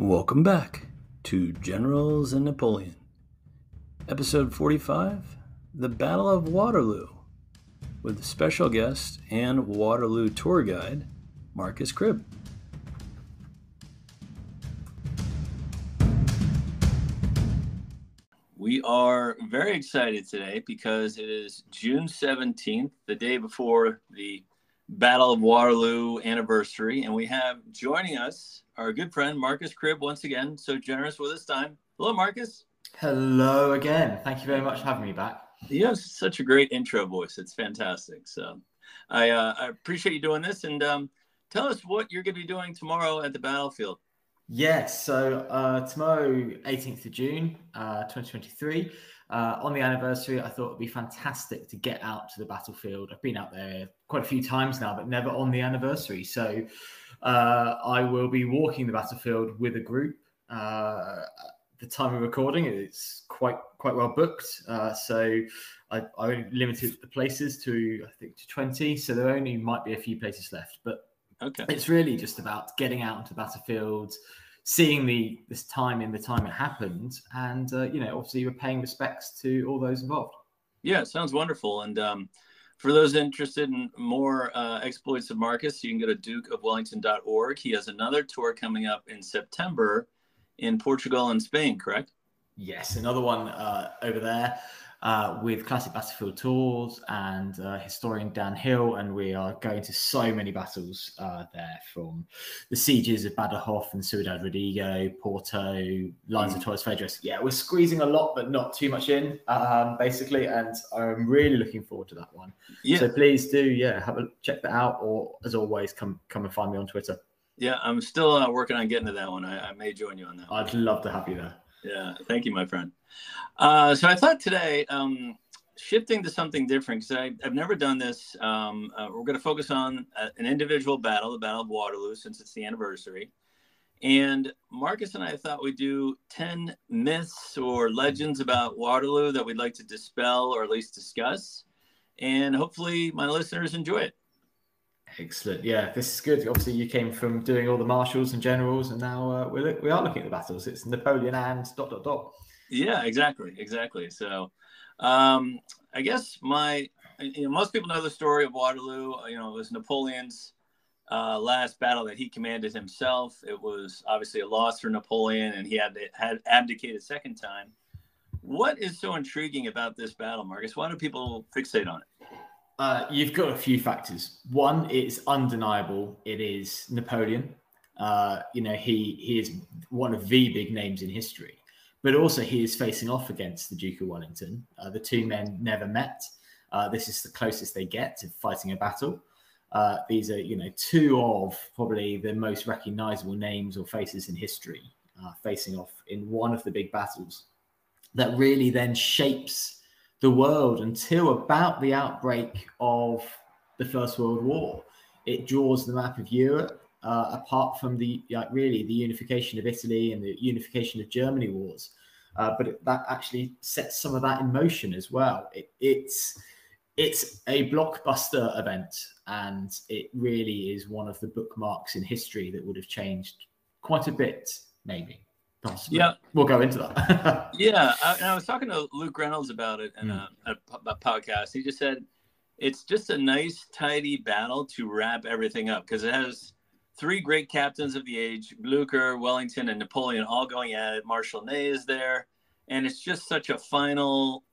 Welcome back to Generals and Napoleon, Episode 45, The Battle of Waterloo, with special guest and Waterloo tour guide, Marcus Cribb. We are very excited today because it is June 17th, the day before the Battle of Waterloo anniversary, and we have joining us our good friend Marcus Cribb once again, so generous with his time. Hello, Marcus. Hello again. Thank you very much for having me back. You have such a great intro voice. It's fantastic. So I appreciate you doing this, and tell us what you're going to be doing tomorrow at the battlefield. Yes, so tomorrow, 18th of June, 2023, on the anniversary, I thought it'd be fantastic to get out to the battlefield. I've been out there quite a few times now, but never on the anniversary. So I will be walking the battlefield with a group. At the time of recording, it's quite well booked. So I limited the places to, I think, to 20. So there only might be a few places left, but okay. It's really just about getting out onto the battlefield, seeing the time it happened, and obviously we're paying respects to all those involved. Yeah, it sounds wonderful. And for those interested in more exploits of Marcus, you can go to dukeofwellington.org. He has another tour coming up in September in Portugal and Spain, correct? Yes, another one over there. With classic battlefield tours and historian Dan Hill, and we are going to so many battles there, from the sieges of Badajoz and Ciudad Rodrigo, Porto, Lines of Torres Vedras. Yeah, we're squeezing a lot, but not too much in, basically, and I'm really looking forward to that one. Yeah. So please do, have a check that out, or as always, come and find me on Twitter. Yeah, I'm still working on getting to that one. I may join you on that one. I'd love to have you there. Yeah, thank you, my friend. So I thought today, shifting to something different, because I've never done this, we're going to focus on an individual battle, the Battle of Waterloo, since it's the anniversary. And Marcus and I thought we'd do 10 myths or legends about Waterloo that we'd like to dispel or at least discuss. And hopefully my listeners enjoy it. Excellent. Yeah, this is good. Obviously, you came from doing all the marshals and generals, and now we are looking at the battles. It's Napoleon and ... Yeah, exactly. So I guess most people know the story of Waterloo. It was Napoleon's last battle that he commanded himself. It was obviously a loss for Napoleon, and he had abdicated second time. What is so intriguing about this battle, Marcus? Why do people fixate on it? You've got a few factors. One, it's undeniable. It is Napoleon. He is one of the big names in history, but also he is facing off against the Duke of Wellington. The two men never met. This is the closest they get to fighting a battle. These are, two of probably the most recognizable names or faces in history, facing off in one of the big battles that really then shapes the world until about the outbreak of the First World War. It draws the map of Europe, apart from the unification of Italy and the unification of Germany wars. That actually sets some of that in motion as well. It's a blockbuster event, and it really is one of the bookmarks in history that would have changed quite a bit, maybe. Possibly. Yeah, we'll go into that. Yeah, I was talking to Luke Reynolds about it in a podcast. He just said it's just a nice, tidy battle to wrap everything up, because it has three great captains of the age: Blücher, Wellington, and Napoleon, all going at it. Marshal Ney is there, and it's just such a final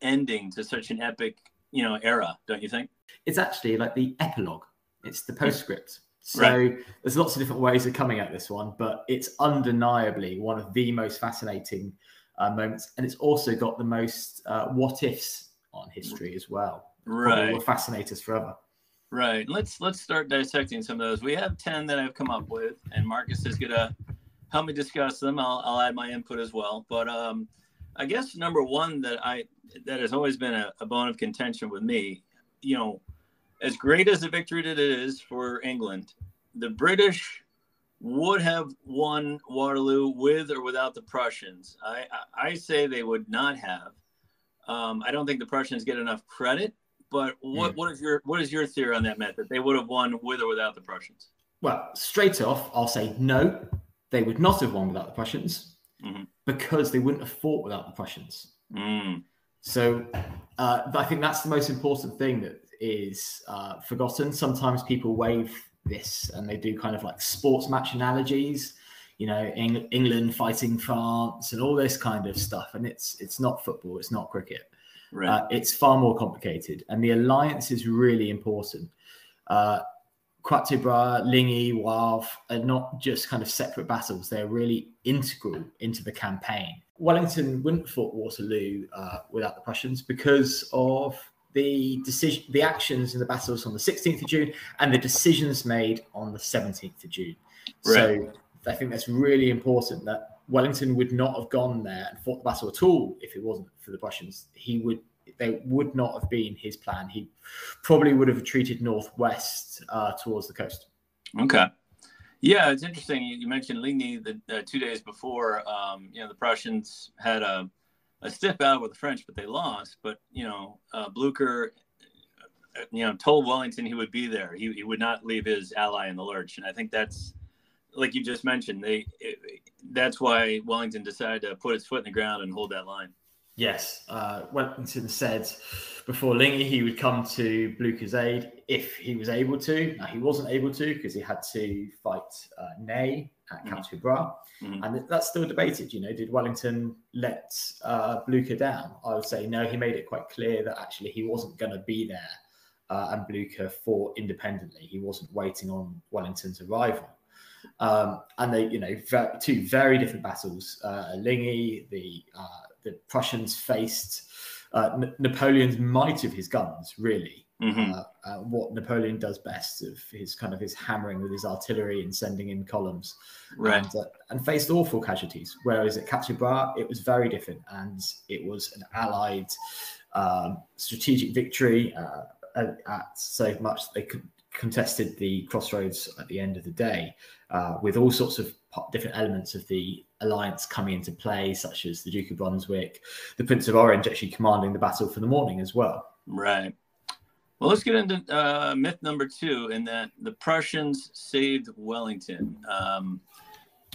ending to such an epic, era. Don't you think? It's actually like the epilogue. It's the postscript. So right. There's lots of different ways of coming at this one, but it's undeniably one of the most fascinating moments. And it's also got the most what-ifs on history as well. Right. Will fascinate us forever. Right. Let's start dissecting some of those. We have 10 that I've come up with, and Marcus is going to help me discuss them. I'll add my input as well. But I guess number one that has always been a bone of contention with me, as great as the victory that it is for England, the British would have won Waterloo with or without the Prussians. I say they would not have. I don't think the Prussians get enough credit. But what is your theory on that, Matt? That they would have won with or without the Prussians? Well, straight off, I'll say no. they would not have won without the Prussians, mm-hmm. because they wouldn't have fought without the Prussians. Mm. So I think that's the most important thing that is forgotten. Sometimes people wave this and they do kind of like sports match analogies, you know, England fighting France and all this kind of stuff. And it's not football. It's not cricket. Right. It's far more complicated. And the alliance is really important. Quatre Bras, Ligny, Wavre are not just kind of separate battles. They're really integral into the campaign. Wellington wouldn't have fought Waterloo without the Prussians because of the actions in the battles on the 16th of June and the decisions made on the 17th of June. Right. So I think that's really important that Wellington would not have gone there and fought the battle at all if it wasn't for the Prussians. They would not have been his plan. He probably would have retreated northwest towards the coast. Okay. Yeah, it's interesting. You mentioned Ligny 2 days before. The Prussians had a stiff battle with the French, but they lost. But, Blücher, told Wellington he would be there. He would not leave his ally in the lurch. And I think that's, like you just mentioned, that's why Wellington decided to put his foot in the ground and hold that line. Yes, Wellington said before Ligny he would come to Blücher's aid if he was able to. Now, he wasn't able to because he had to fight Ney at Quatre Bras. Mm-hmm. And that's still debated, did Wellington let Blücher down? I would say no, he made it quite clear that actually he wasn't going to be there and Blücher fought independently. He wasn't waiting on Wellington's arrival. And they, two very different battles. Ligny, the Prussians faced Napoleon's might of his guns, really. Mm-hmm. What Napoleon does best of his hammering with his artillery and sending in columns, right? And faced awful casualties. Whereas at Quatre Bras, it was very different, and it was an allied strategic victory at so much they contested the crossroads at the end of the day with all sorts of different elements of the alliance coming into play, such as the Duke of Brunswick, the Prince of Orange actually commanding the battle for the morning as well. Right. Well, let's get into myth number two, in that the Prussians saved Wellington.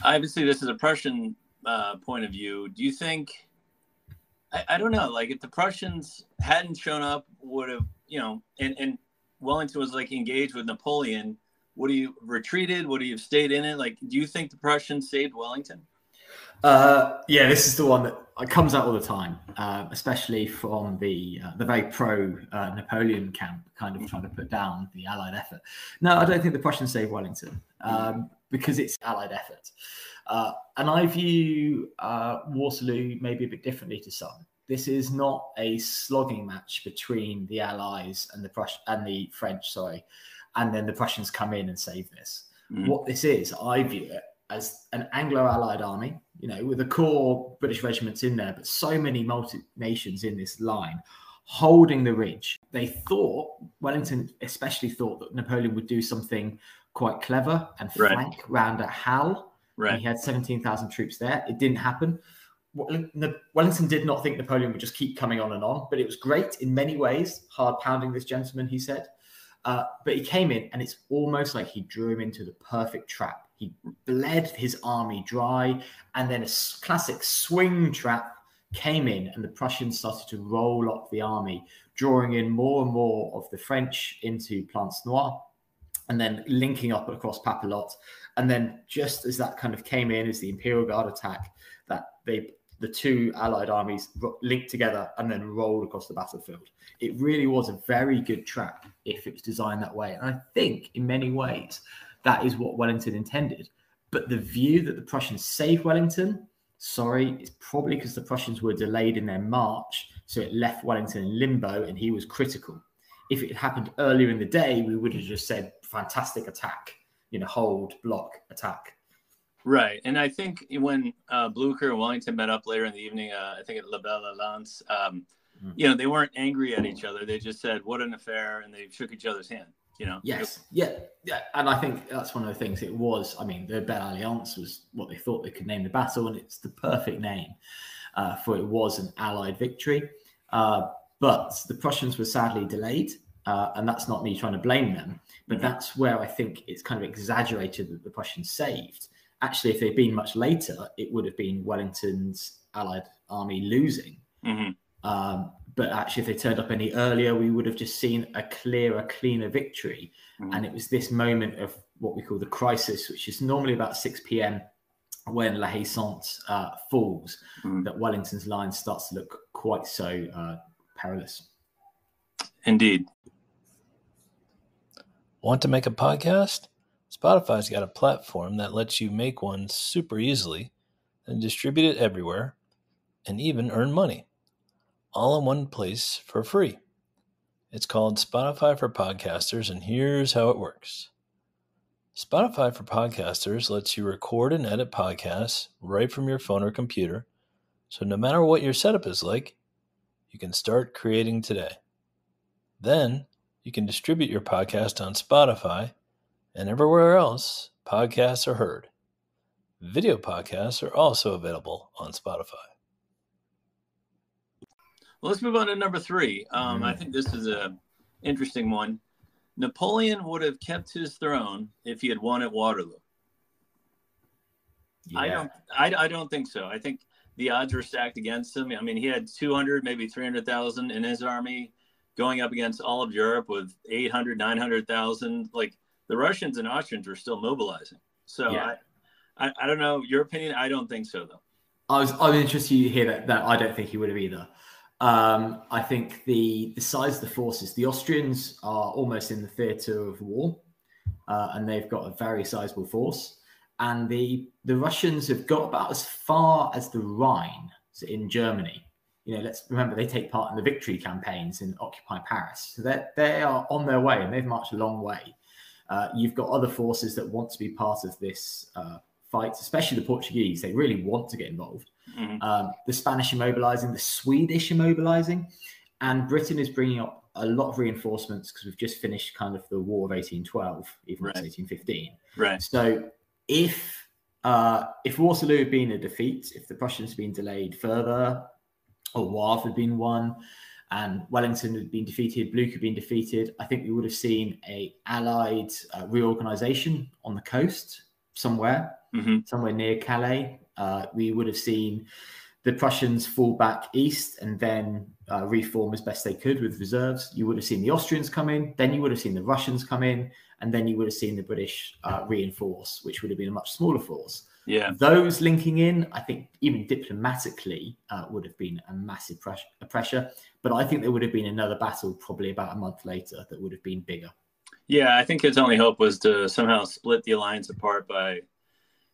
Obviously, this is a Prussian point of view. Do you think, I don't know, like if the Prussians hadn't shown up, would have, and Wellington was like engaged with Napoleon, would he have retreated? Would he have stayed in it? Like, do you think the Prussians saved Wellington? Yeah, this is the one that comes out all the time, especially from the very pro Napoleon camp, kind of trying to put down the Allied effort. No, I don't think the Prussians saved Wellington because it's Allied effort. And I view Waterloo maybe a bit differently to some. This is not a slogging match between the Allies and the French, and then the Prussians come in and save this. Mm-hmm. What this is, I view it as an Anglo-Allied army, with the core British regiments in there, but so many multi-nations in this line, holding the ridge. They thought, Wellington especially thought, that Napoleon would do something quite clever and flank round at Hal. Right. He had 17,000 troops there. It didn't happen. Wellington did not think Napoleon would just keep coming on and on, but it was great in many ways, hard pounding this gentleman, he said. But he came in and it's almost like he drew him into the perfect trap. He bled his army dry, and then a classic swing trap came in and the Prussians started to roll up the army, drawing in more and more of the French into Plancenoit, and then linking up across Papelotte. And then just as that kind of came in as the Imperial Guard attack, that the two Allied armies linked together and then rolled across the battlefield. It really was a very good trap if it was designed that way. And I think in many ways, that is what Wellington intended. But the view that the Prussians saved Wellington, it's probably because the Prussians were delayed in their march. So it left Wellington in limbo and he was critical. If it had happened earlier in the day, we would have just said, fantastic attack, hold, block, attack. Right. And I think when Blücher and Wellington met up later in the evening, I think at La Belle Alliance, they weren't angry at each other. They just said, what an affair. And they shook each other's hand, Yes. Yeah. And I think that's one of the things it was. I mean, the Belle Alliance was what they thought they could name the battle. And it's the perfect name for it was an Allied victory. But the Prussians were sadly delayed. And that's not me trying to blame them. But that's where I think it's kind of exaggerated that the Prussians saved. Actually, if they'd been much later, it would have been Wellington's allied army losing. Mm-hmm. But actually, if they turned up any earlier, we would have just seen a clearer, cleaner victory. Mm-hmm. And it was this moment of what we call the crisis, which is normally about 6 p.m. when La Haye Sainte falls, mm-hmm. that Wellington's line starts to look quite so perilous. Indeed. Want to make a podcast? Spotify's got a platform that lets you make one super easily and distribute it everywhere and even earn money all in one place for free. It's called Spotify for Podcasters, and here's how it works. Spotify for Podcasters lets you record and edit podcasts right from your phone or computer, so no matter what your setup is like, you can start creating today. Then you can distribute your podcast on Spotify and everywhere else podcasts are heard. Video podcasts are also available on Spotify. Well, let's move on to number 3. I think this is an interesting one. Napoleon would have kept his throne if he had won at Waterloo. Yeah. I don't think so. I think the odds were stacked against him. I mean, he had 200, maybe 300,000 in his army, going up against all of Europe with 800, 900,000. Like, the Russians and Austrians were still mobilizing. So yeah. I don't know. Your opinion? I don't think so, though. I was interested to hear that I don't think he would have either. I think the size of the forces, the Austrians are almost in the theater of war, and they've got a very sizable force. And the Russians have got about as far as the Rhine, so in Germany. You know, let's remember they take part in the victory campaigns in Occupy Paris. So they are on their way, and they've marched a long way. You've got other forces that want to be part of this fight, especially the Portuguese. They really want to get involved. Mm-hmm. The Spanish are mobilizing, the Swedish are mobilizing, and Britain is bringing up a lot of reinforcements because we've just finished kind of the War of 1812, even right. 1815. Right. So if Waterloo had been a defeat, if the Prussians had been delayed further, or Wavre had been won, and Wellington had been defeated, Blücher had been defeated, I think we would have seen a allied reorganisation on the coast somewhere, mm-hmm. somewhere near Calais. We would have seen the Prussians fall back east and then reform as best they could with reserves. You would have seen the Austrians come in, then you would have seen the Russians come in, and then you would have seen the British reinforce, which would have been a much smaller force. Yeah, those linking in, I think, even diplomatically, would have been a massive pressure. But I think there would have been another battle probably about a month later that would have been bigger. Yeah, I think his only hope was to somehow split the alliance apart by,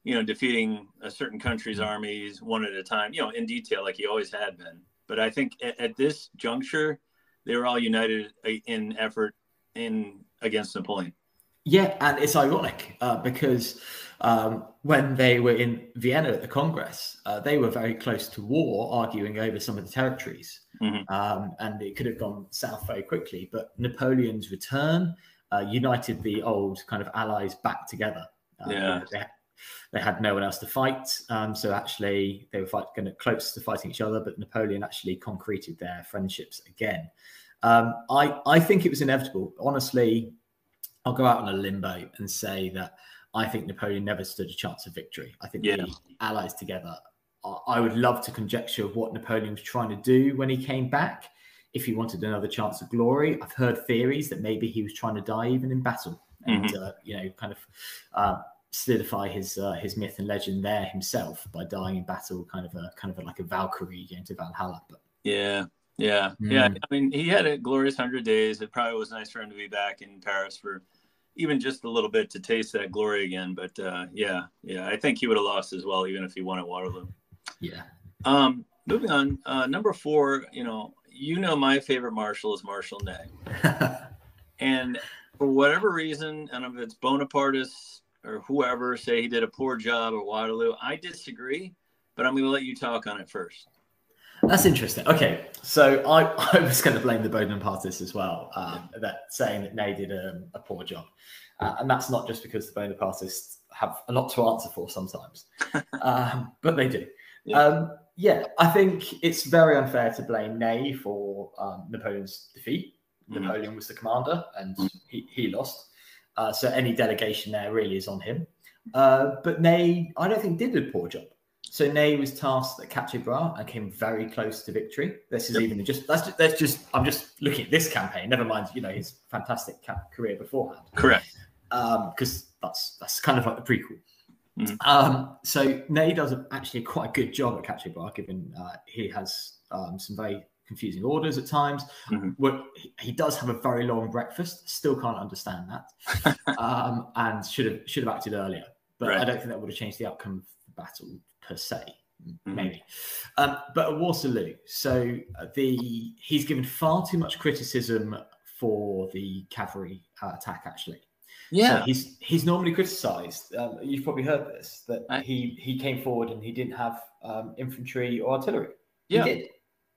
you know, defeating a certain country's armies one at a time, you know, in detail, like he always had been. But I think at this juncture, they were all united in effort in against Napoleon. Yeah, and it's ironic because when they were in Vienna at the Congress, they were very close to war, arguing over some of the territories, mm-hmm. And it could have gone south very quickly. But Napoleon's return united the old kind of allies back together. Yeah, they had no one else to fight, so actually they were going to close to fighting each other. But Napoleon actually concreted their friendships again. I think it was inevitable, honestly. I'll go out on a limbo and say that I think Napoleon never stood a chance of victory. I think the allies together, I would love to conjecture what Napoleon was trying to do when he came back, if he wanted another chance of glory. I've heard theories that maybe he was trying to die even in battle and, mm-hmm. Solidify his myth and legend there himself by dying in battle, kind of like a Valkyrie into Valhalla. But yeah. I mean, he had a glorious 100 days. It probably was nice for him to be back in Paris for even just a little bit to taste that glory again. But I think he would have lost as well, even if he won at Waterloo. Yeah. Moving on, number 4, you know, my favorite marshal is Marshal Ney. And for whatever reason, and if it's Bonapartists or whoever say he did a poor job at Waterloo, I disagree, but I'm going to let you talk on it first. That's interesting. Okay, so I was going to blame the Bonapartists as well, that saying that Ney did a poor job. And that's not just because the Bonapartists have a lot to answer for sometimes, but they do. Yeah. I think it's very unfair to blame Ney for Napoleon's defeat. Mm-hmm. Napoleon was the commander and he lost. So any delegation there really is on him. But Ney, I don't think, did a poor job. So Ney was tasked at Quatre Bras and came very close to victory. This is even just I'm just looking at this campaign. Never mind, you know, his fantastic career beforehand. Correct. Because that's kind of like the prequel. Mm. So Ney does actually quite a good job at Quatre Bras, given he has some very confusing orders at times. Mm-hmm. Well, he does have a very long breakfast. Still can't understand that, and should have acted earlier. But I don't think that would have changed the outcome of the battle per se. Mm-hmm. Maybe, but at Waterloo, so he's given far too much criticism for the cavalry attack. Actually, yeah, so he's normally criticised. You've probably heard this he came forward and he didn't have infantry or artillery. Yeah. He did.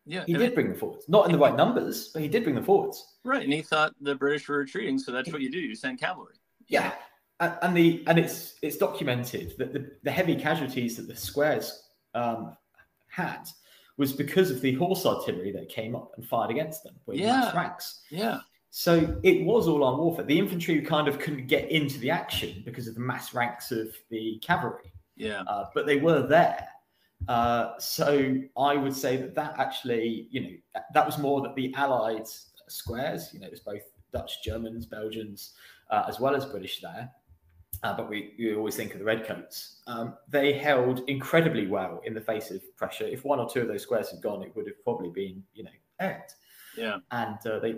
Yeah, he did bring them forwards. Not in the right numbers, but he did bring them forwards. Right, and he thought the British were retreating, so that's what you do. You send cavalry. Yeah, and it's documented that the heavy casualties that the squares had was because of the horse artillery that came up and fired against them. Yeah, ranks. Yeah. So it was all on warfare. The infantry kind of couldn't get into the action because of the mass ranks of the cavalry. Yeah. But they were there. So I would say that actually, you know, that was more that the Allied squares, you know, it was both Dutch, Germans, Belgians, as well as British there. But we always think of the Redcoats. They held incredibly well in the face of pressure. If one or two of those squares had gone, it would have probably been, you know, end. Yeah. And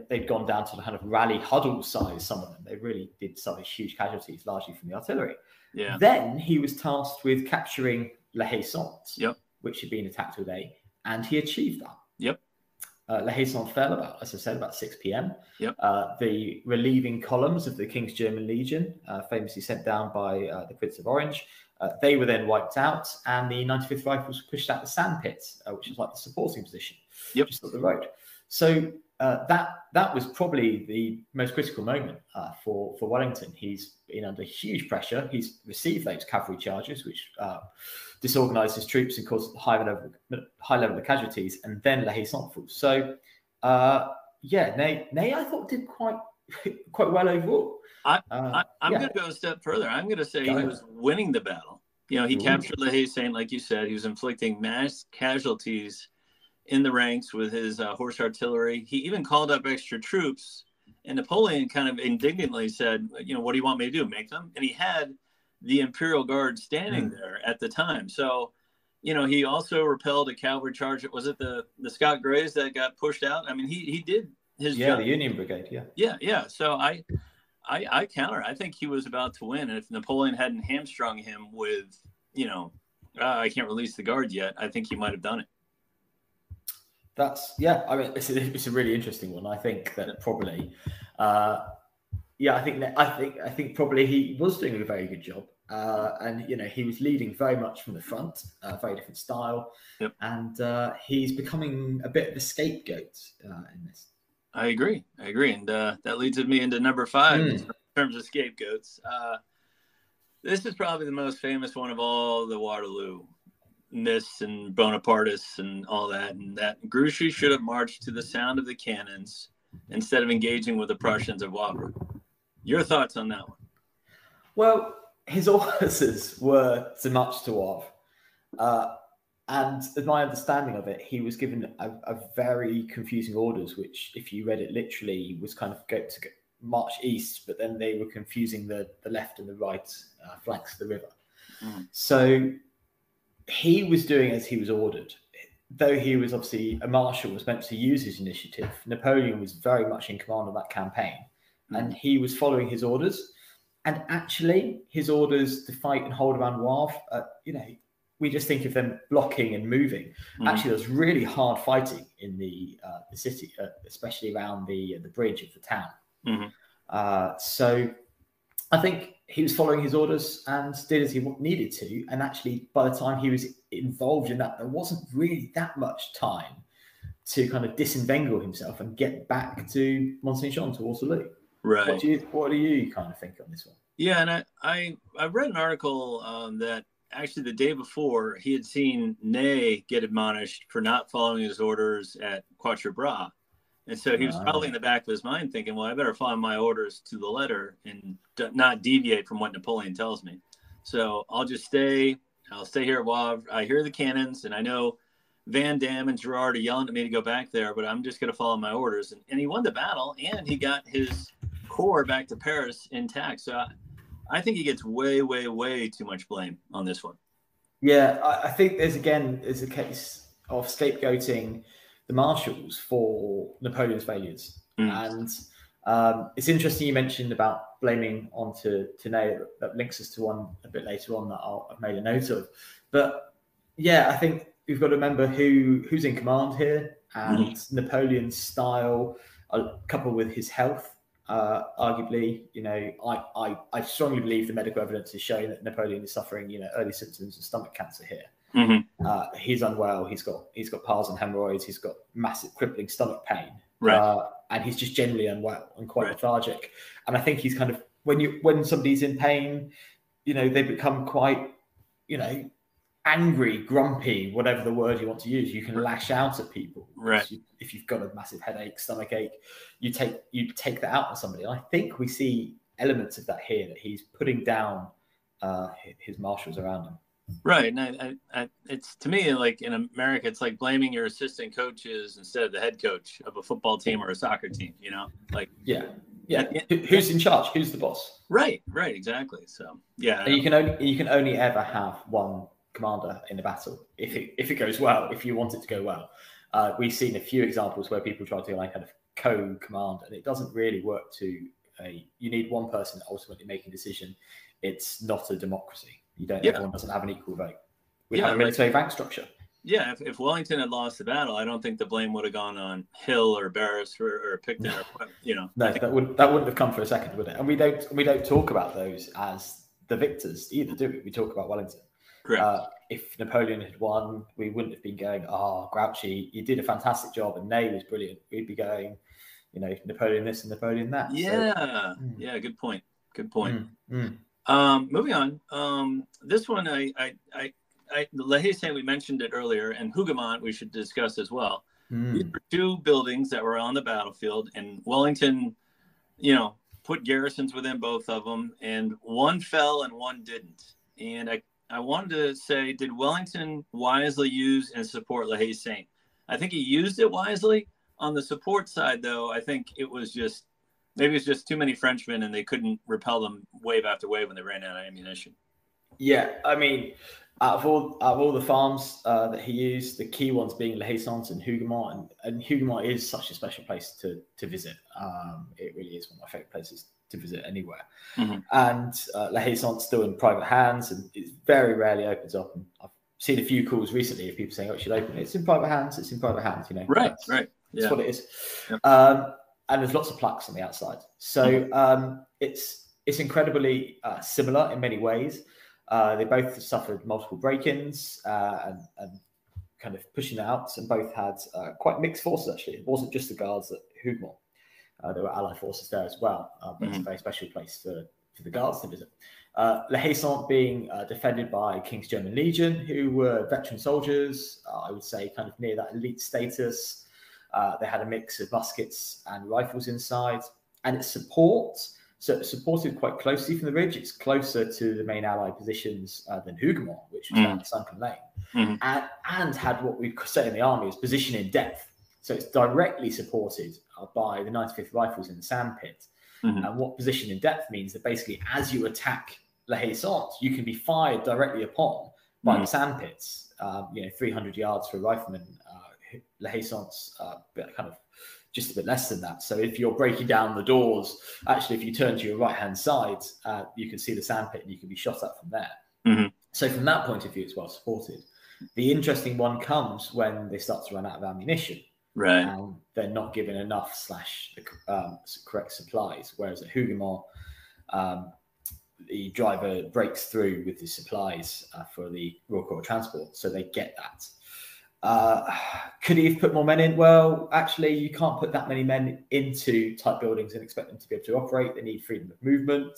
they'd gone down to the kind of rally huddle size, some of them. They really did suffer huge casualties, largely from the artillery. Yeah. Then he was tasked with capturing La Haye Sainte, which had been attacked all day, and he achieved that. Yep. La Haye Sainte fell about, as I said, about 6 p.m. Yep. The relieving columns of the King's German Legion, famously sent down by the Prince of Orange, they were then wiped out, and the 95th Rifles pushed out the sand pit, which is like the supporting position, just up the road. So that was probably the most critical moment for Wellington. He's been under huge pressure. He's received those cavalry charges, which disorganised his troops and caused high level of casualties, and then La Haye Sainte falls. So, Ney, I thought, did quite well overall. I'm going to go a step further. I'm going to say he was winning the battle. You know, he captured La Haye Sainte, like you said. He was inflicting mass casualties in the ranks with his horse artillery. He even called up extra troops, and Napoleon kind of indignantly said, you know, what do you want me to do, make them? And he had the Imperial Guard standing there at the time. So, you know, he also repelled a cavalry charge. Was it the Scott Greys that got pushed out? I mean, he did his job. The Union Brigade, So I counter. I think he was about to win. And if Napoleon hadn't hamstrung him with, you know, I can't release the guard yet, I think he might have done it. That's, I mean, it's a really interesting one. I think that probably, I think probably he was doing a very good job. And, you know, he was leading very much from the front, very different style. Yep. And he's becoming a bit of a scapegoat in this. I agree. And that leads me into number 5 in terms of scapegoats. This is probably the most famous one of all the Waterloo myths and Bonapartists and all that, and that Grouchy should have marched to the sound of the cannons instead of engaging with the Prussians at Wavre. Your thoughts on that one? Well, his orders were too much to Wavre, and in my understanding of it, he was given a very confusing orders, which, if you read it literally, was kind of go to march east, but then they were confusing the left and the right flanks of the river. Mm. So he was doing as he was ordered, though he was obviously a marshal, was meant to use his initiative. Napoleon was very much in command of that campaign, and he was following his orders. And actually, his orders to fight and hold around Wavre, you know, we just think of them blocking and moving. Actually, there was really hard fighting in the city, especially around the bridge of the town. So I think he was following his orders and did as he needed to. And actually, by the time he was involved in that, there wasn't really that much time to kind of disentangle himself and get back to Mont-Saint-Jean, to Waterloo. Right. What do you kind of think on this one? Yeah, and I read an article that actually the day before he had seen Ney get admonished for not following his orders at Quatre Bras. And so he was probably in the back of his mind thinking, well, I better follow my orders to the letter and not deviate from what Napoleon tells me. So I'll stay here at Wavre. I hear the cannons, and I know Van Damme and Gerard are yelling at me to go back there, but I'm just going to follow my orders. And he won the battle, and he got his corps back to Paris intact. So I think he gets way, way, way too much blame on this one. Yeah, I think there's a case of scapegoating the marshals for Napoleon's failures. Mm. And it's interesting you mentioned about blaming onto Ney. That links us to one a bit later on that I've made a note of. But yeah, I think we've got to remember who's in command here, and mm-hmm. Napoleon's style, coupled with his health, arguably, you know, I strongly believe the medical evidence is showing that Napoleon is suffering, you know, early symptoms of stomach cancer here. Mm-hmm. He's unwell. He's got piles and hemorrhoids. He's got massive crippling stomach pain. Right. And he's just generally unwell and quite right. lethargic. And I think he's kind of, when somebody's in pain, you know, they become quite, you know, angry, grumpy, whatever the word you want to use. You can lash out at people. Right. If you've got a massive headache, stomach ache, you take that out on somebody. And I think we see elements of that here, that he's putting down his marshals around him. Right. And I it's, to me, like in America, it's like blaming your assistant coaches instead of the head coach of a football team or a soccer team, you know, like, yeah. Who's in charge? Who's the boss? Right. Exactly. So, yeah. And you can only ever have one commander in the battle if it goes well, if you want it to go well. We've seen a few examples where people try to like kind of co-command, and it doesn't really work. You need one person ultimately making a decision. It's not a democracy. You don't. Yeah. Everyone doesn't have an equal vote. We have a military rank structure. Yeah, if Wellington had lost the battle, I don't think the blame would have gone on Hill or Barras or Picton or you know. No, that wouldn't have come for a second, would it? And we don't talk about those as the victors either, do we? We talk about Wellington. Correct. If Napoleon had won, we wouldn't have been going, Grouchy, you did a fantastic job, and Ney was brilliant. We'd be going, you know, Napoleon this and Napoleon that. Yeah, so, yeah, good point. Mm. Moving on. This one, the La Haye Sainte, we mentioned it earlier, and Hougoumont we should discuss as well. Mm. These were two buildings that were on the battlefield, and Wellington, you know, put garrisons within both of them, and one fell and one didn't. And I wanted to say, did Wellington wisely use and support La Haye Sainte? I think he used it wisely. On the support side, though, I think it was just, maybe it's just too many Frenchmen and they couldn't repel them wave after wave when they ran out of ammunition. Yeah, I mean, out of all the farms that he used, the key ones being La Haye Sainte and Hougoumont, and Hougoumont is such a special place to visit. It really is one of my favorite places to visit anywhere. Mm-hmm. And La Haye Sainte's still in private hands, and it very rarely opens up. And I've seen a few calls recently of people saying, "Oh, it should open. It's in private hands." You know, right. That's what it is. Yeah. And there's lots of plaques on the outside, so mm-hmm. It's incredibly similar in many ways. They both suffered multiple break-ins and kind of pushing out, and both had quite mixed forces actually. It wasn't just the guards at Hougoumont. There were Allied forces there as well, but it's a very special place for the guards to visit. La Haye Sainte being defended by King's German Legion, who were veteran soldiers, I would say kind of near that elite status. They had a mix of muskets and rifles inside, and its support. So it's supported quite closely from the ridge. It's closer to the main Allied positions than Hougoumont, which was down the sunken lane, and had what we say in the army is position in depth. So it's directly supported by the 95th Rifles in the sandpit. Mm-hmm. And what position in depth means that basically as you attack La Haye Sainte, you can be fired directly upon by the sandpits. 300 yards for a rifleman. La Haye Sainte's kind of just a bit less than that. So if you're breaking down the doors, actually, if you turn to your right-hand side, you can see the sandpit and you can be shot at from there. Mm-hmm. So from that point of view, it's well supported. The interesting one comes when they start to run out of ammunition. Right. They're not given enough / the correct supplies. Whereas at Hougoumont, the driver breaks through with the supplies for the Royal Corps transport. So they get that. Could he have put more men in? Well, actually, you can't put that many men into tight buildings and expect them to be able to operate. They need freedom of movement.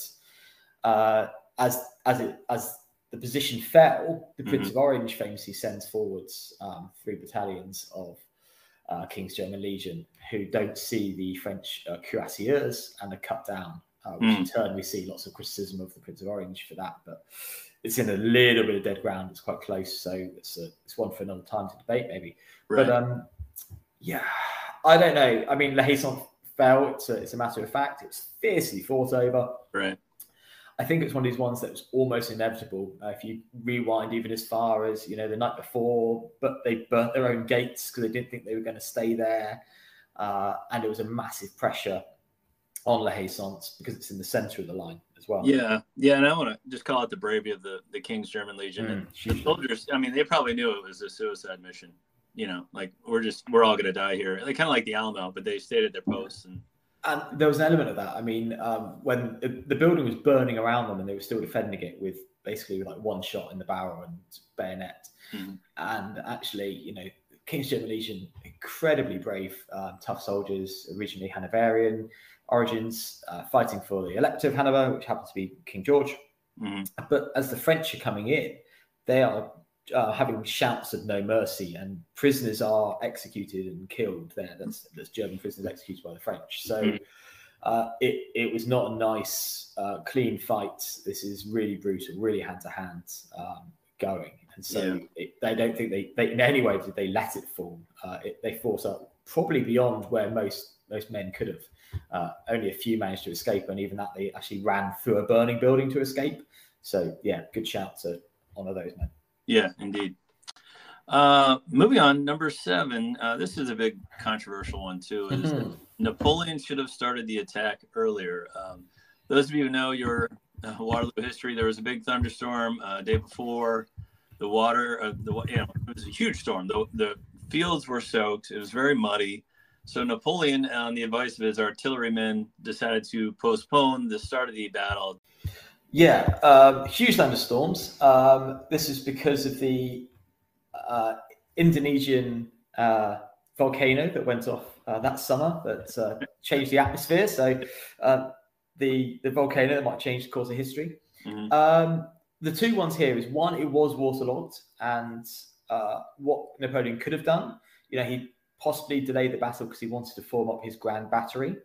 As the position fell, the Prince of Orange famously sends forwards three battalions of King's German Legion, who don't see the French cuirassiers and are cut down which in turn we see lots of criticism of the Prince of Orange for that, but it's in a little bit of dead ground. It's quite close, so it's one for another time to debate, maybe. Right. But yeah, I don't know. I mean, La Haye Sainte fell. It's a matter of fact. It was fiercely fought over. Right. I think it's one of these ones that was almost inevitable. If you rewind even as far as, you know, the night before, but they burnt their own gates because they didn't think they were going to stay there. And it was a massive pressure on La Haye Sainte because it's in the center of the line as well. Yeah. Yeah. And I want to just call it the bravery of the King's German Legion. And the soldiers, I mean, they probably knew it was a suicide mission, you know, like we're all going to die here. Like, kind of like the Alamo, but they stayed at their posts. And there was an element of that. I mean, when the building was burning around them and they were still defending it with basically like one shot in the barrel and bayonet. And actually, you know, King's German Legion, incredibly brave, tough soldiers, originally Hanoverian origins, fighting for the Elector of Hanover, which happened to be King George. But as the French are coming in, they are having shouts of no mercy, and prisoners are executed and killed there. That's German prisoners executed by the French. So it was not a nice, clean fight. This is really brutal, really hand-to-hand going. And so they don't think they in any way did they let it fall. They fought up probably beyond where most men could have. Only a few managed to escape, and even that they actually ran through a burning building to escape. So yeah, good shout to honor those men. Yeah, indeed. Moving on, number 7. This is a big controversial one, too. Is Napoleon should have started the attack earlier. Those of you who know your Waterloo history, there was a big thunderstorm day before. The water, you know, it was a huge storm. The fields were soaked. It was very muddy. So Napoleon, on the advice of his artillerymen, decided to postpone the start of the battle. Yeah, huge thunderstorms. This is because of the Indonesian volcano that went off that summer that changed the atmosphere. So the volcano that might change the course of history. The two ones here is, one, it was waterlogged, and what Napoleon could have done, you know, he possibly delayed the battle because he wanted to form up his grand battery.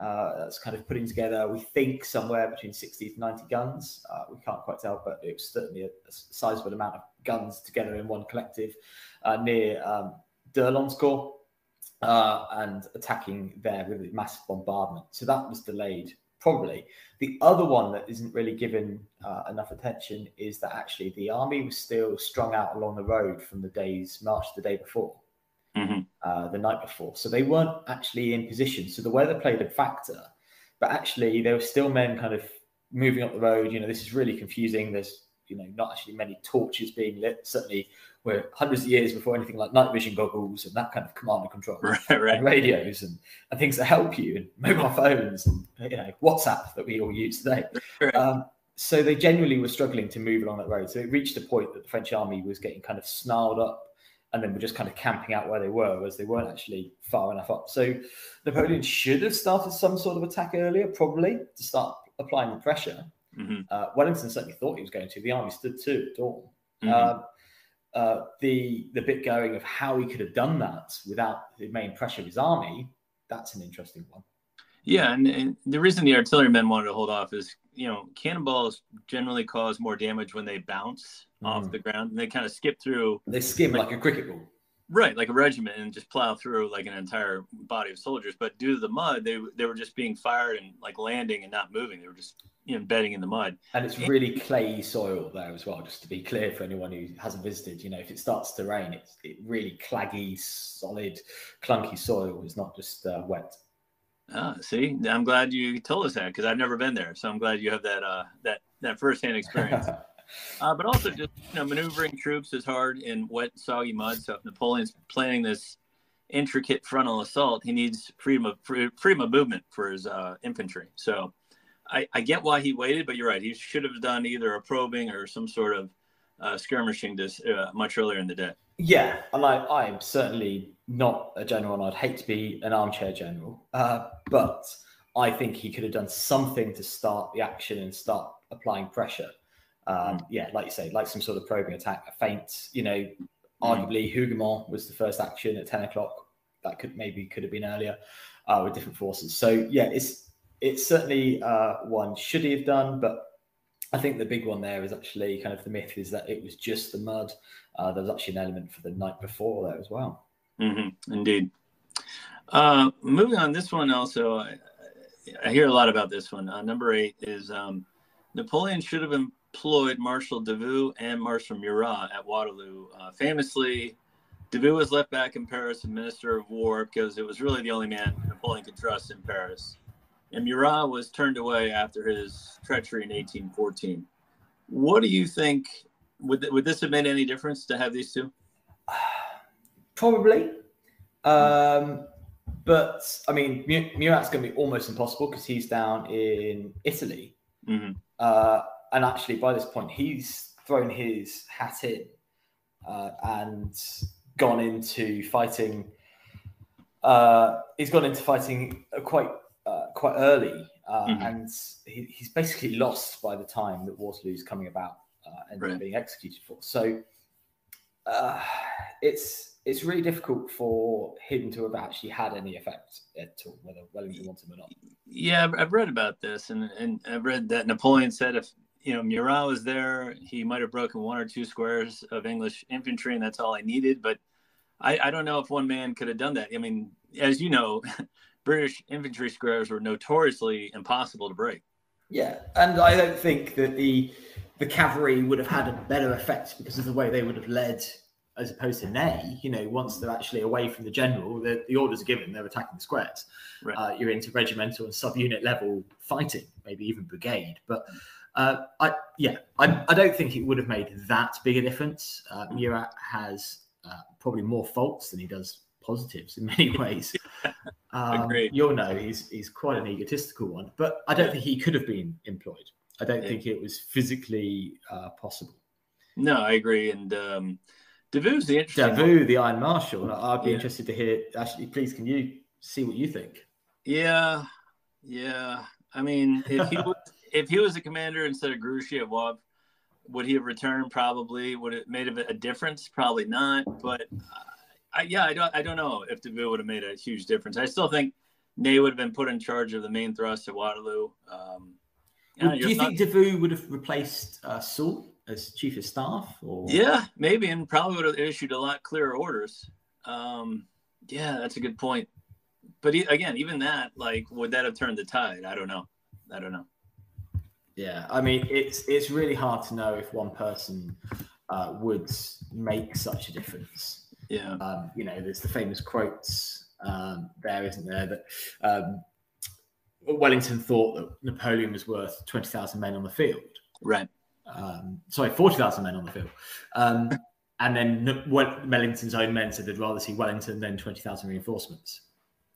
That's kind of putting together, we think, somewhere between 60 to 90 guns. We can't quite tell, but it was certainly a sizable amount of guns together in one collective near D'Erlon's corps and attacking there with a massive bombardment. So that was delayed. Probably. The other one that isn't really given enough attention is that actually the army was still strung out along the road from the day's march the day before, the night before. So they weren't actually in position. So the weather played a factor, but actually there were still men kind of moving up the road. You know, this is really confusing. There's, you know, not actually many torches being lit. Certainly we're hundreds of years before anything like night vision goggles and that kind of command and control, and radios and things that help you, and mobile phones and, you know, WhatsApp that we all use today. So they genuinely were struggling to move along that road. So it reached a point that the French army was getting kind of snarled up and then were just kind of camping out where they were, whereas they weren't actually far enough up. So Napoleon should have started some sort of attack earlier, probably, to start applying the pressure. Wellington certainly thought he was going to. The army stood too at dawn. The bit going of how he could have done that without the main pressure of his army, that's an interesting one. Yeah, and the reason the artillerymen wanted to hold off is, you know, cannonballs generally cause more damage when they bounce off the ground, and they kind of skip through. They skim like a cricket ball. Right, like a regiment, and just plow through like an entire body of soldiers. But due to the mud, they were just being fired and like landing and not moving. They were just, you know, bedding in the mud. And it's really clayey soil there as well, just to be clear for anyone who hasn't visited. You know, if it starts to rain, it really claggy, solid, clunky soil. It's not just wet. Ah, see, I'm glad you told us that, because I've never been there. So I'm glad you have that that firsthand experience. But also, just, you know, maneuvering troops is hard in wet, soggy mud. So if Napoleon's planning this intricate frontal assault, he needs freedom of movement for his infantry. So I get why he waited, but you're right. He should have done either a probing or some sort of skirmishing this much earlier in the day. Yeah, and I am certainly not a general, and I'd hate to be an armchair general. But I think he could have done something to start the action and start applying pressure. Yeah, like you say, like some sort of probing attack, a feint, you know, arguably Hougoumont was the first action at 10 o'clock. That could have been earlier with different forces. So yeah, it's it's certainly one should he have done, but I think the big one there is actually kind of the myth is that it was just the mud. There was actually an element for the night before there as well. Mm-hmm. Indeed. Moving on, this one also, I hear a lot about this one. Number 8 is Napoleon should have employed Marshal Davout and Marshal Murat at Waterloo. Famously, Davout was left back in Paris as Minister of War because it was really the only man Napoleon could trust in Paris. And Murat was turned away after his treachery in 1814. What do you think? Would this have made any difference to have these two? Probably. But, I mean, Murat's going to be almost impossible because he's down in Italy. Mm-hmm. And actually, by this point, he's thrown his hat in and gone into fighting. He's gone into fighting quite early, mm-hmm. and he's basically lost by the time that Waterloo's coming about and right. being executed for. So it's really difficult for him to have actually had any effect at all, whether Wellington wants him or not. Yeah, I've read about this, and I've read that Napoleon said if Murat was there, he might have broken 1 or 2 squares of English infantry, and that's all I needed. But I don't know if one man could have done that. I mean, as you know. British infantry squares were notoriously impossible to break. Yeah, and I don't think that the cavalry would have had a better effect because of the way they would have led as opposed to Ney. Once they're actually away from the general, the orders are given, they're attacking the squares. Right. You're into regimental and sub-unit level fighting, maybe even brigade. But I don't think it would have made that big a difference. Murat has probably more faults than he does positives in many ways. You'll know he's quite an egotistical one, but I don't think he could have been employed. I don't think it was physically possible. No, I agree. And Davout's the interesting Davout, the Iron Marshal. I'd be interested to hear. Actually, please, can you see what you think? Yeah. I mean, if he was the commander instead of Grouchy at Wavre, would he have returned? Probably. Would it made a difference? Probably not. But. I don't know if Davout would have made a huge difference. I still think Ney would have been put in charge of the main thrust at Waterloo. Do you think Davout would have replaced Soult as chief of staff? Or? Yeah, maybe, and probably would have issued a lot clearer orders. Yeah, that's a good point. But would that have turned the tide? I don't know. Yeah, I mean, it's really hard to know if one person would make such a difference. Yeah, there's the famous quotes there, isn't there? That Wellington thought that Napoleon was worth 20,000 men on the field. Right. 40,000 men on the field. And then Wellington's own men said they'd rather see Wellington than 20,000 reinforcements.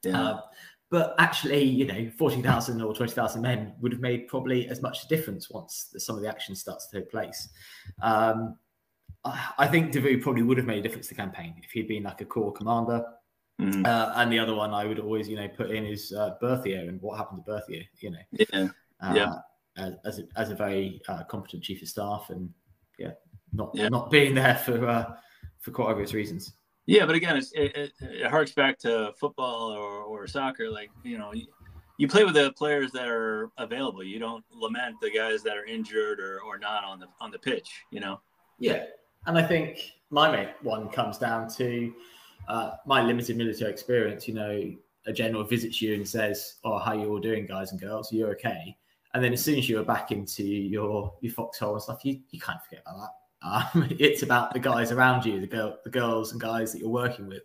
Yeah. But actually, 40,000 or 20,000 men would have made probably as much difference once some of the action starts to take place. I think Davout probably would have made a difference to the campaign if he'd been like a corps commander. Mm. And the other one I would always, put in is Berthier and what happened to Berthier, as a very competent chief of staff and not being there for quite obvious reasons. Yeah, but again, it harks back to football or soccer. Like you play with the players that are available. You don't lament the guys that are injured or not on the pitch. Yeah. And I think my one comes down to my limited military experience. A general visits you and says, "Oh, how you all doing, guys and girls? You're okay." And then as soon as you're back into your foxhole and stuff, you can't forget about that. It's about the guys around you, the girls and guys that you're working with.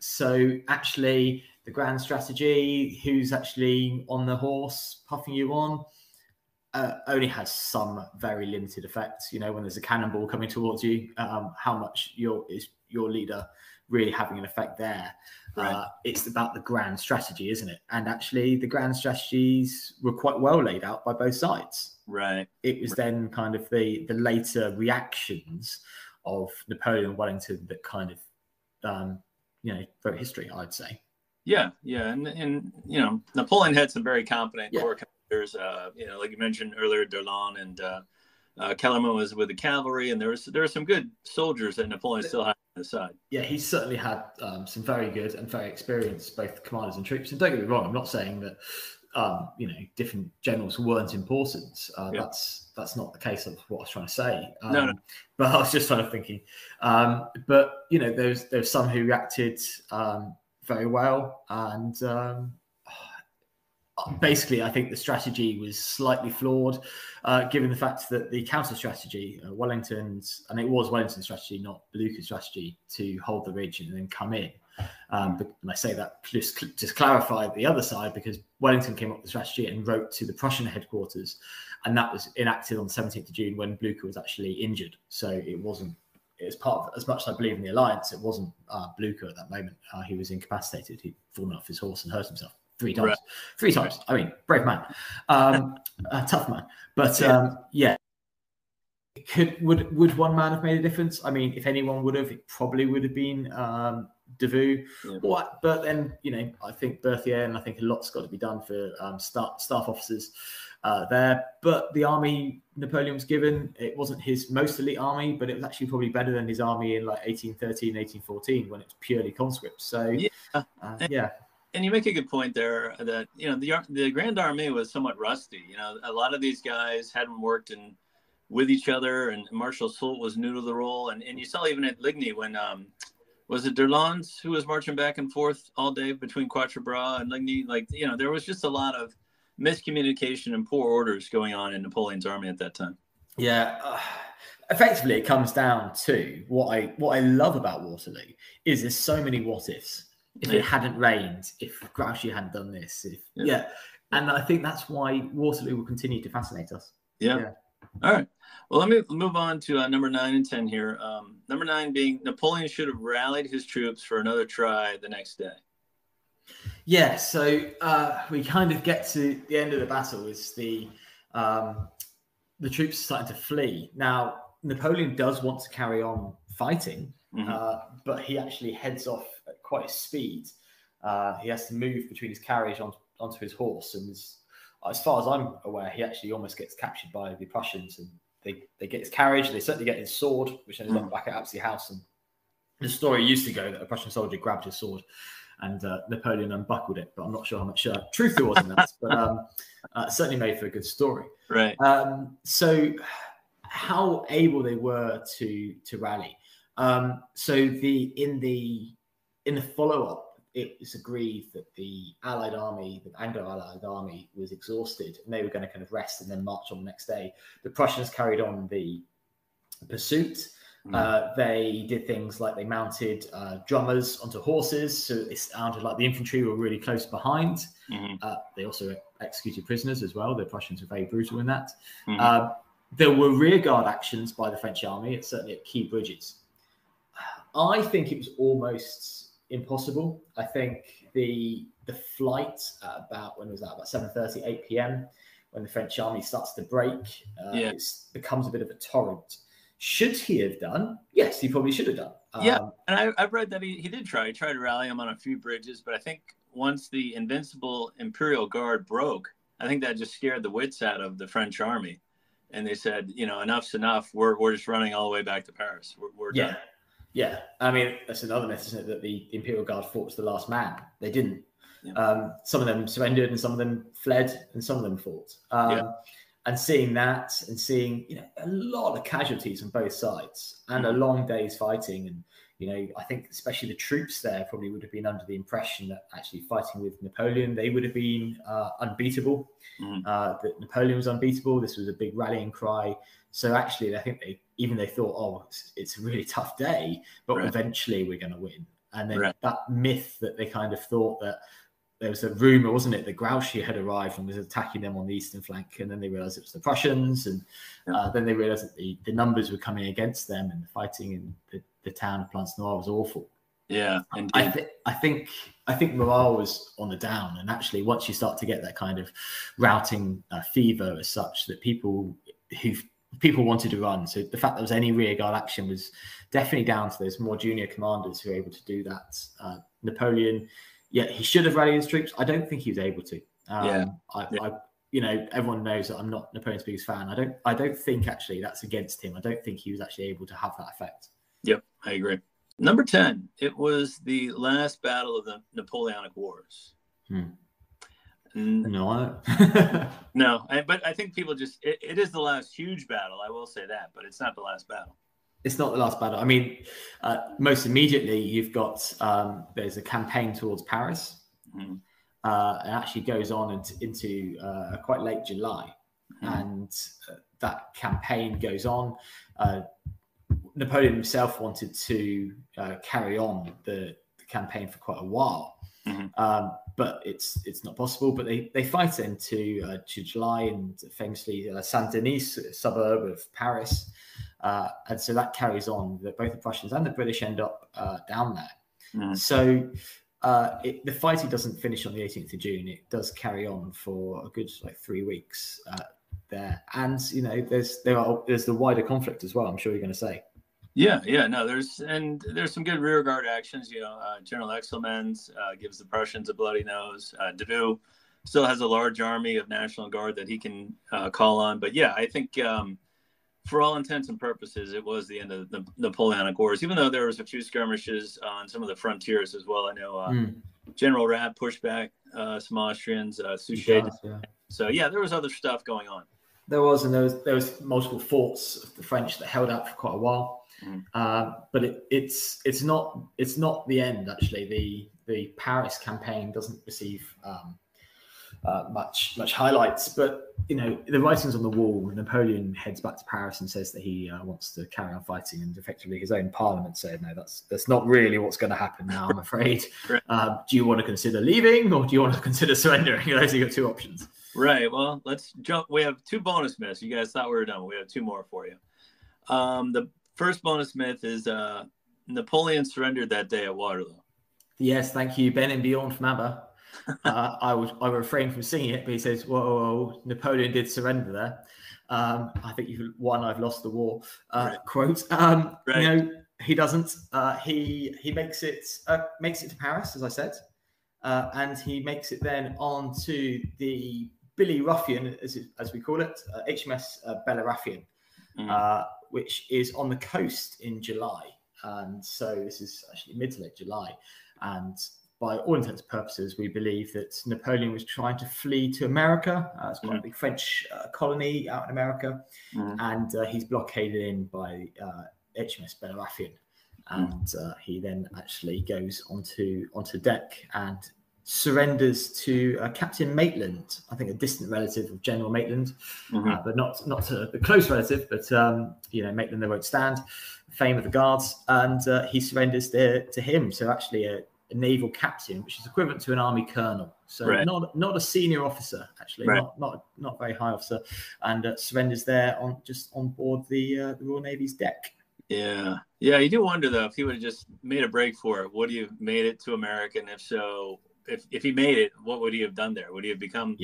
So actually, the grand strategy, who's actually on the horse puffing you on, only has some very limited effects. When there's a cannonball coming towards you, how much is your leader really having an effect there? Right. It's about the grand strategy, isn't it? And actually, the grand strategies were quite well laid out by both sides. Right. It was then kind of the later reactions of Napoleon and Wellington that kind of, wrote history, I'd say. Yeah, and Napoleon had some very competent corps. Like you mentioned earlier, D'Erlon and Kellerman was with the cavalry, and there were some good soldiers that Napoleon still had on the side. Yeah, he certainly had some very good and very experienced both commanders and troops. And don't get me wrong, I'm not saying that different generals weren't important. That's not the case of what I was trying to say. No. But I was just sort of thinking. But there's some who reacted very well, and basically I think the strategy was slightly flawed, given the fact that the counter strategy, Wellington's, and it was Wellington's strategy, not Blücher's strategy, to hold the ridge and then come in. And I say that just clarify the other side, because Wellington came up with the strategy and wrote to the Prussian headquarters, and that was enacted on the 17th of June when Blücher was actually injured. So it wasn't, it's part of, as much as I believe in the alliance, it wasn't Blücher at that moment. He was incapacitated. He'd fallen off his horse and hurt himself three times. I mean, brave man, a tough man. But would one man have made a difference? I mean, if anyone would have, it probably would have been Davout. Yeah. But then, I think Berthier, and I think a lot's got to be done for staff officers there. But the army Napoleon was given, it wasn't his most elite army, but it was actually probably better than his army in like 1813, 1814, when it was purely conscripts. So, And you make a good point there that, the Grand Armée was somewhat rusty. A lot of these guys hadn't worked with each other, and Marshal Soult was new to the role. And you saw even at Ligny when... was it Derlons who was marching back and forth all day between Quatre Bras and Ligny? There was just a lot of miscommunication and poor orders going on in Napoleon's army at that time. Yeah. Effectively, it comes down to what I love about Waterloo is there's so many what ifs. If it hadn't rained, if Grouchy hadn't done this, And I think that's why Waterloo will continue to fascinate us. Yeah. All right. Well, let me move on to number 9 and 10 here. Number 9 being Napoleon should have rallied his troops for another try the next day. Yeah. So we kind of get to the end of the battle is the troops starting to flee. Now, Napoleon does want to carry on fighting, but he actually heads off at quite a speed. He has to move between his carriage onto his horse, and as far as I'm aware, he actually almost gets captured by the Prussians, and they get his carriage. They certainly get his sword, which ends up back at Apsley House. And the story used to go that a Prussian soldier grabbed his sword and Napoleon unbuckled it, but I'm not sure how much truth there was in that. But certainly made for a good story. Right. So how able they were to rally. So in the follow-up, it was agreed that the Anglo-Allied army was exhausted, and they were going to kind of rest and then march on the next day. The Prussians carried on the pursuit. They did things like they mounted drummers onto horses, so it sounded like the infantry were really close behind. They also executed prisoners as well. The Prussians were very brutal in that. There were rearguard actions by the French army, certainly at key bridges. I think it was almost... impossible. I think the flight about 7:30, 8 p.m. when the French army starts to break, it becomes a bit of a torrent. Should he have done? Yes, he probably should have done. And I've read that he did try. He tried to rally him on a few bridges, but I think once the invincible Imperial Guard broke, I think that just scared the wits out of the French army, and they said, enough's enough. We're just running all the way back to Paris. We're done. Yeah, I mean, that's another myth, isn't it, that the Imperial Guard fought to the last man. They didn't. Yeah. Some of them surrendered, and some of them fled, and some of them fought. And seeing that, and seeing a lot of casualties on both sides, and a long day's fighting, and I think especially the troops there probably would have been under the impression that actually fighting with Napoleon, they would have been unbeatable. That Napoleon was unbeatable. This was a big rallying cry. So actually, I think they thought, oh, it's a really tough day, but eventually we're going to win. And then that myth that they kind of thought that there was a rumor, wasn't it, that Grouchy had arrived and was attacking them on the eastern flank. And then they realized it was the Prussians. And then they realized that the numbers were coming against them, and the fighting in the town of Plancenoit was awful. Yeah. I think morale was on the down. And actually, once you start to get that kind of routing fever as such, that people wanted to run. So the fact there was any rearguard action was definitely down to those more junior commanders who were able to do that. Napoleon, he should have rallied his troops. I don't think he was able to. Everyone knows that I'm not Napoleon's biggest fan. I don't think actually that's against him. I don't think he was actually able to have that effect. Yep, I agree. Number 10, it was the last battle of the Napoleonic Wars. No. No, but I think people just, it is the last huge battle. I will say that, but it's not the last battle. It's not the last battle. I mean, most immediately you've got, there's a campaign towards Paris. Mm-hmm. It actually goes on into quite late July. Mm-hmm. And that campaign goes on. Napoleon himself wanted to carry on the campaign for quite a while. Mm-hmm. But it's not possible. But they fight into to July, and famously Saint-Denis, a suburb of Paris. And so that carries on. Both the Prussians and the British end up down there. Mm-hmm. So the fighting doesn't finish on the 18th of June. It does carry on for a good 3 weeks there. And, you know, there's the wider conflict as well, I'm sure you're going to say. Yeah, no, there's some good rearguard actions. You know, General Exelmans gives the Prussians a bloody nose. Davout still has a large army of National Guard that he can call on. But yeah, I think for all intents and purposes, it was the end of the Napoleonic Wars, even though there was a few skirmishes on some of the frontiers as well. I know General Rapp pushed back some Austrians, Suchet. Yeah. So yeah, there was other stuff going on. There was multiple forts of the French that held out for quite a while. But it's not the end, actually. The Paris campaign doesn't receive much highlights, but you know, the writing's on the wall. Napoleon heads back to Paris and says that he wants to carry on fighting, and effectively his own parliament said, no, that's not really what's going to happen now, I'm afraid. Do you want to consider leaving, or do you want to consider surrendering? Those are your two options. Right, well, let's jump. We have two bonus myths. You guys thought we were done. We have two more for you. The first bonus myth is Napoleon surrendered that day at Waterloo. Yes, thank you, Ben and Beyond from ABBA. I would refrain from singing it, but he says, whoa, Napoleon did surrender there. I think you've won, I've lost the war, right. Quote. Right. No, he doesn't. He makes it to Paris, as I said, and he makes it then on to the Billy Ruffian, as we call it, HMS Bella Ruffian. Mm-hmm. Which is on the coast in July. And so this is actually mid to late July. And by all intents and purposes, we believe that Napoleon was trying to flee to America. It's quite a big French colony out in America. Mm. And he's blockaded in by HMS Bella Ruffian. And he then actually goes onto deck and surrenders to Captain Maitland, I think a distant relative of General Maitland, but not a close relative, but Maitland, they won't stand, fame of the guards, and he surrenders to him. So actually a naval captain, which is equivalent to an army colonel, so right. not a senior officer, actually, right. not very high officer, and surrenders there on board the Royal Navy's deck. Yeah, you do wonder though, if he would have just made a break for it, would he have made it to America? And if so, if he made it, what would he have done there? Would he have become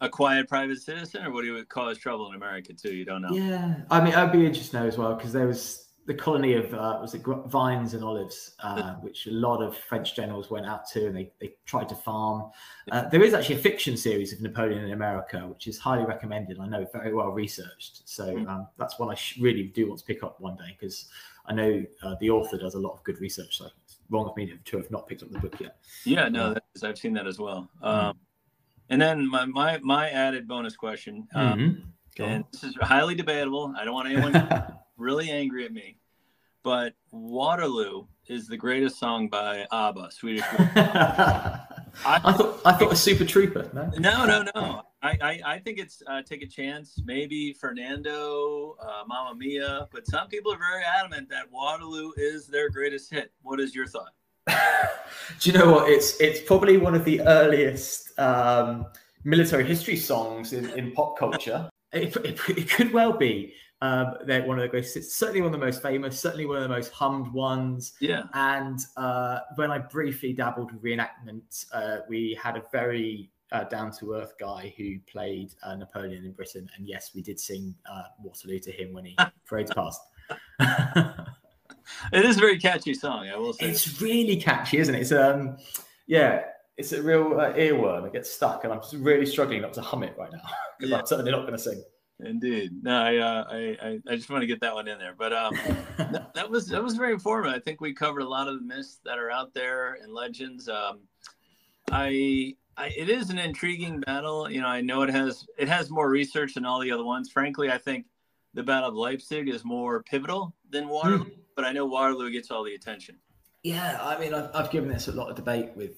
a quiet private citizen, or would he cause trouble in America too? You don't know. Yeah, I mean, I'd be interested to know as well, because there was the colony of vines and olives, which a lot of French generals went out to, and they tried to farm. There is actually a fiction series of Napoleon in America, which is highly recommended. I know, very well researched. So that's one I really do want to pick up one day, because I know the author does a lot of good research. So it's wrong of me to have not picked up the book yet. Yeah, no, I've seen that as well. And then my added bonus question, and this is highly debatable. I don't want anyone really angry at me, but Waterloo is the greatest song by ABBA, Swedish. I thought a Super Trooper. No. I think it's Take a Chance, maybe Fernando, Mamma Mia, but some people are very adamant that Waterloo is their greatest hit. What is your thought? Do you know what? It's probably one of the earliest military history songs in pop culture. It could well be. They're one of the greatest. It's certainly one of the most famous, certainly one of the most hummed ones. Yeah. And when I briefly dabbled with reenactment, we had a very down-to-earth guy who played Napoleon in Britain, and yes, we did sing Waterloo to him when he parades past. It is a very catchy song, I will say. It's really catchy, isn't it? It's it's a real earworm. It gets stuck, and I'm just really struggling not to hum it right now, because I'm certainly not going to sing. Indeed. No, I just want to get that one in there. But that was very informative. I think we covered a lot of the myths that are out there and legends. It is an intriguing battle. You know, I know it has more research than all the other ones. Frankly, I think the Battle of Leipzig is more pivotal than Waterloo, but I know Waterloo gets all the attention. Yeah, I mean, I've given this a lot of debate with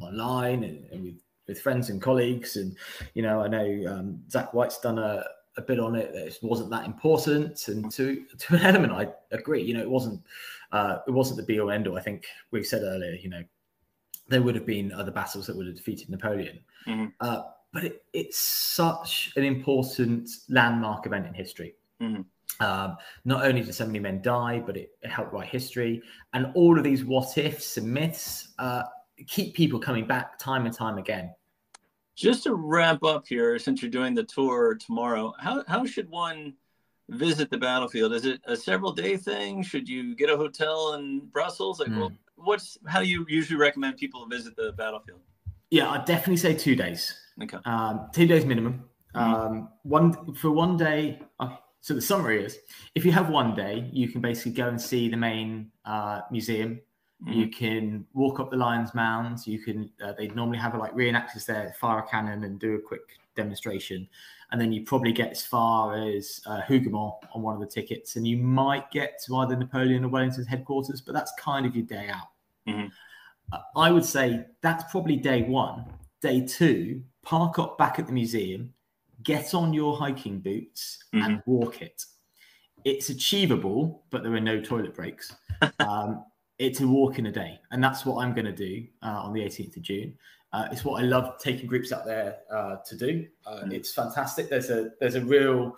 online and with friends and colleagues, and you know, I know Zach White's done a bit on it, that it wasn't that important, and to an element, I agree. You know, it wasn't the be all end all. I think we said earlier, you know, there would have been other battles that would have defeated Napoleon. Mm-hmm. But it's such an important landmark event in history. Mm-hmm. Not only did so many men die, but it helped write history. And all of these what-ifs and myths keep people coming back time and time again. Just to wrap up here, since you're doing the tour tomorrow, how should one visit the battlefield? Is it a several-day thing? Should you get a hotel in Brussels? Like, well, how do you usually recommend people visit the battlefield? Yeah, I'd definitely say 2 days. Okay. 2 days minimum. One day. So the summary is, if you have 1 day, you can basically go and see the main museum. Mm-hmm. You can walk up the Lion's Mound. You can they normally have like reenactors there, fire a cannon, and do a quick demonstration. And then you probably get as far as Hougoumont on one of the tickets, and you might get to either Napoleon or Wellington's headquarters. But that's kind of your day out. Mm-hmm. I would say that's probably day one. Day two, park up back at the museum. Get on your hiking boots and walk it. It's achievable, but there are no toilet breaks. It's a walk in a day. And that's what I'm going to do on the 18th of June. It's what I love taking groups out there to do. It's fantastic. There's a real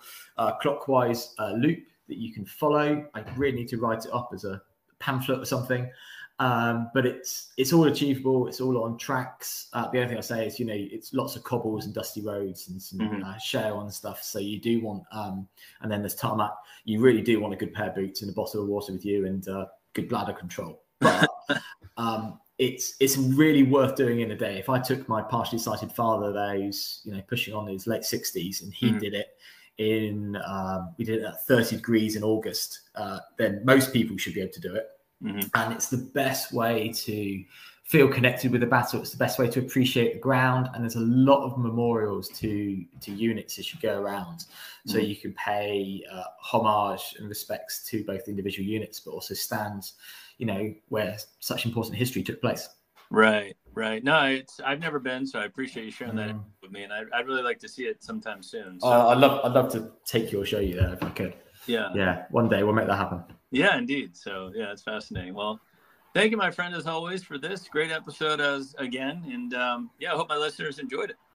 clockwise loop that you can follow. I really need to write it up as a pamphlet or something. But it's all achievable. It's all on tracks. The only thing I say is, you know, it's lots of cobbles and dusty roads and some shale and stuff. So you do want, and then there's tarmac. You really do want a good pair of boots and a bottle of water with you and good bladder control. But it's really worth doing in a day. If I took my partially sighted father there, who's, you know, pushing on his late 60s, and he did it in, we did it at 30 degrees in August, then most people should be able to do it. Mm-hmm. And it's the best way to feel connected with the battle. It's the best way to appreciate the ground. And there's a lot of memorials to units as you go around. Mm-hmm. So you can pay homage and respects to both the individual units, but also stands, you know, where such important history took place. Right, right. No, I've never been, so I appreciate you sharing that with me. And I'd really like to see it sometime soon. So. I'd love to take you or show you there if I could. Yeah. One day we'll make that happen. Yeah, indeed. So, yeah, it's fascinating. Well, thank you, my friend, as always, for this great episode again. And, yeah, I hope my listeners enjoyed it.